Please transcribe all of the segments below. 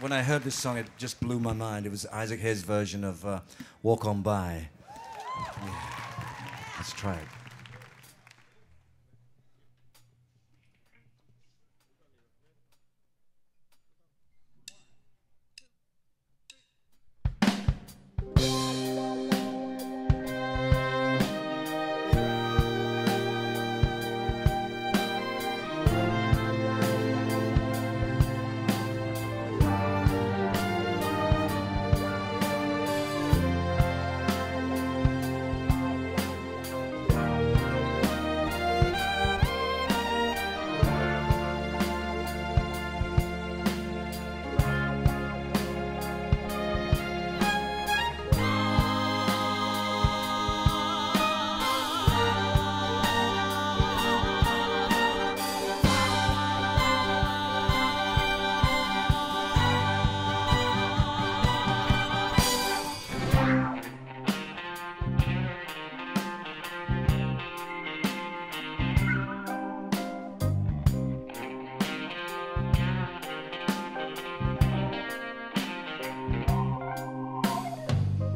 when I heard this song, it just blew my mind. It was Isaac Hayes' version of Walk On By. Yeah. Let's try it.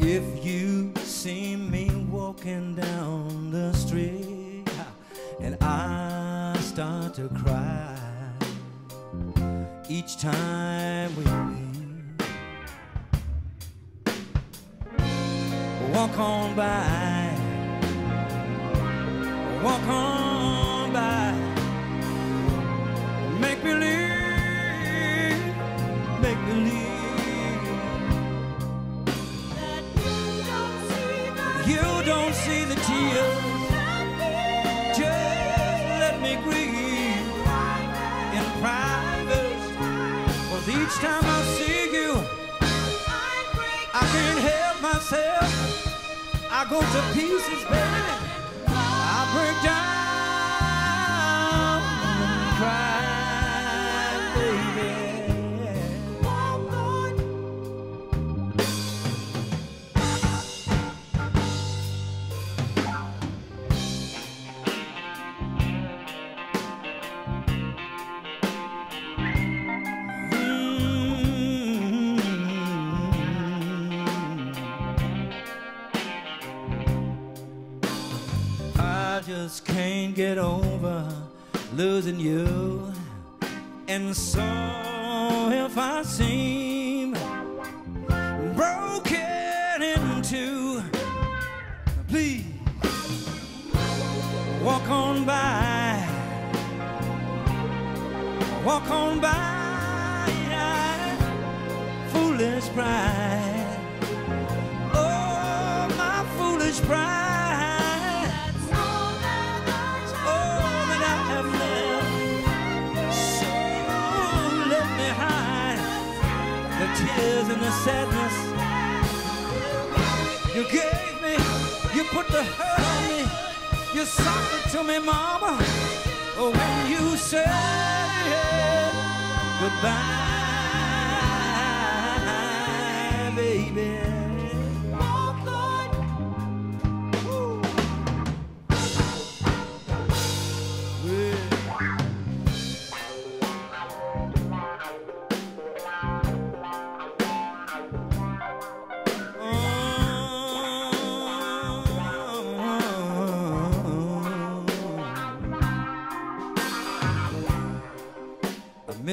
If you see me walking down the street and I start to cry each time we meet, walk on by, walk on by, make believe, make believe. You don't see the tears, just let me grieve in private, 'cause each time I see you, I can't help myself, I go to pieces, baby, I break down and cry, baby. Just can't get over losing you, and so if I seem broken in two, please walk on by, walk on by, foolish pride, oh my foolish pride. Tears and the sadness you gave me, you put the hurt on me, you socked it to me, mama. Oh, when you said goodbye, baby.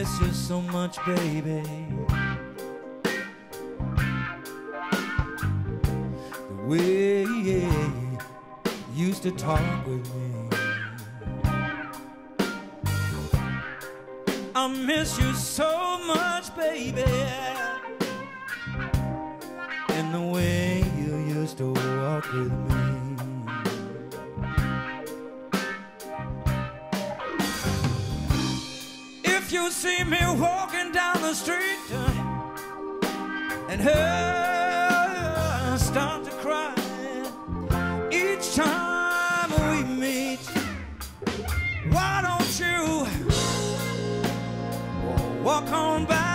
Miss you so much, baby. The way you used to talk with me, I miss you so much, baby. And the way you used to walk with me, see me walking down the street and her start to cry each time we meet. Why don't you walk on by,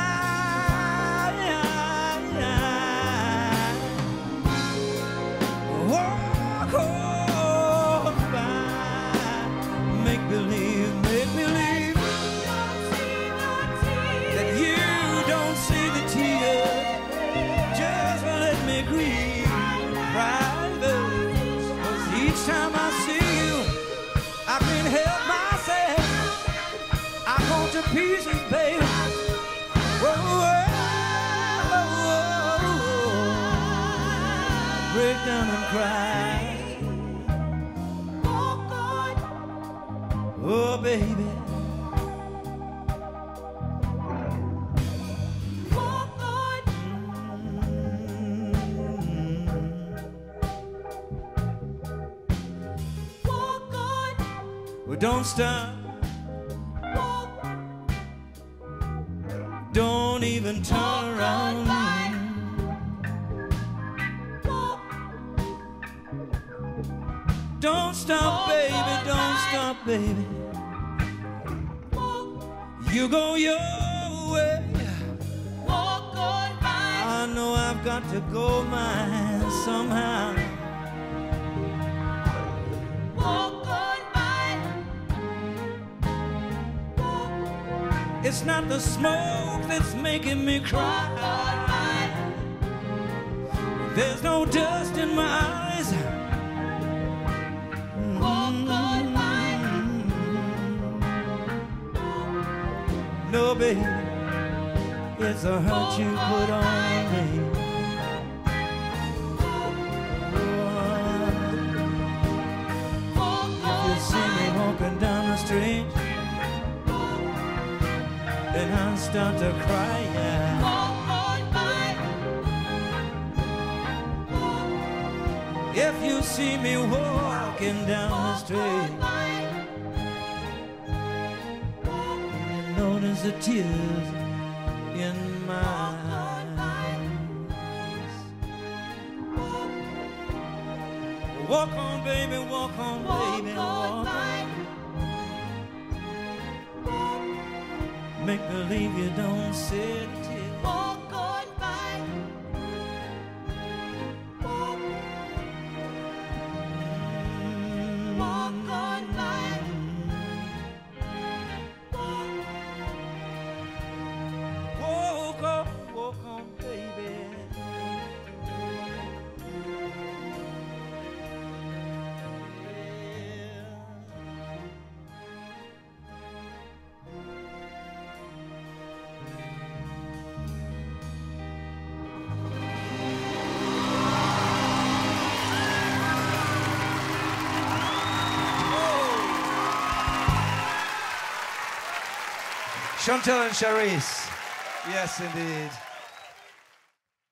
walk on by, make believe, make believe. See the down and cry. Oh God, oh baby. Oh God, oh God, well, don't stop. Don't even turn around. Don't stop, baby. Don't stop, baby. You go your way. I know I've got to go mine somehow. It's not the smoke that's making me cry. There's no dust in my eyes. No, baby, it's a hurt you put on me. Then I start to cry, yeah. Walk on by. If you see me walking down the street, and notice the tears in my eyes. Walk on, baby, walk on, baby, walk on. Make believe you don't see it. Walk on by. Walk. Walk on by. Walk. Walk on, walk on, baby. Shontelle and Sharisse. Yes, indeed.